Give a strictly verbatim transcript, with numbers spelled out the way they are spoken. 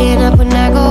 staying up when I go